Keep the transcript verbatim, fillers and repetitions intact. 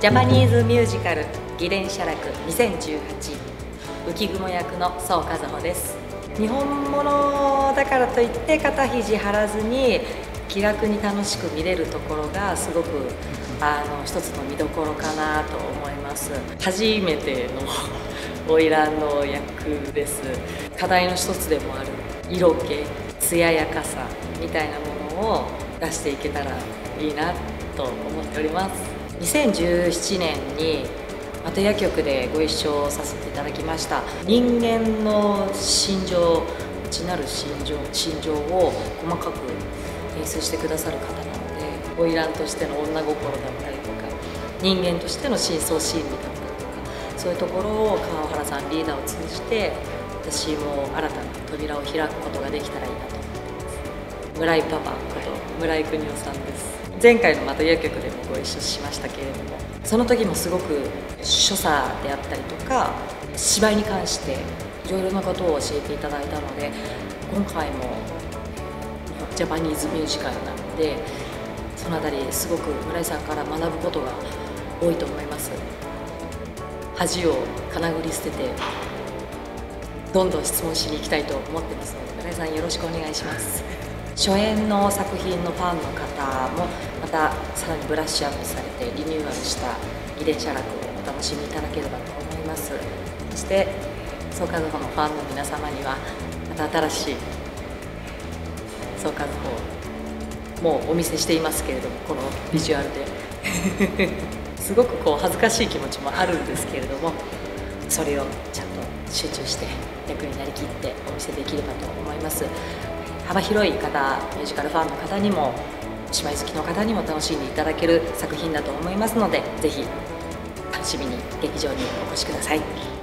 ジャパニーズミュージカル偽連写楽にせんじゅうはち、浮雲役の宋和穂です。日本物だからといって肩肘張らずに気楽に楽しく見れるところがすごくあの一つの見どころかなと思います。初めての花魁の役です。課題の一つでもある色気、艶やかさみたいなものを出していけたらいいなと思っております。にせんじゅうななねんにマトヤ局でご一緒させていただきました。人間の心情、内なる心情心情を細かく演出してくださる方なので、花魁としての女心だったりとか、人間としての深層心理だったりとか、そういうところを川原さんリーダーを通じて私も新たな扉を開くことができたらいいなと思ってます。村井パパこと村井邦夫さんです。前回のマトヤ局でもご一緒しましたけれども、その時もすごく所作であったりとか芝居に関していろいろなことを教えていただいたので、今回もジャパニーズミュージカルなので、そのあたりすごく村井さんから学ぶことが多いと思います。恥をかなぐり捨ててどんどん質問しに行きたいと思ってますので、村井さんよろしくお願いします。初演の作品のファンの方もまたさらにブラッシュアップされてリニューアルした偽連写楽をお楽しみいただければと思います。そして宋和穂のファンの皆様にはまた新しい宋和穂をもうお見せしていますけれども、このビジュアルですごくこう恥ずかしい気持ちもあるんですけれども、それをちゃんと集中して役になりきってお見せできればと思います。幅広い方、ミュージカルファンの方にも芝居好きの方にも楽しんでいただける作品だと思いますので、ぜひ楽しみに劇場にお越しください。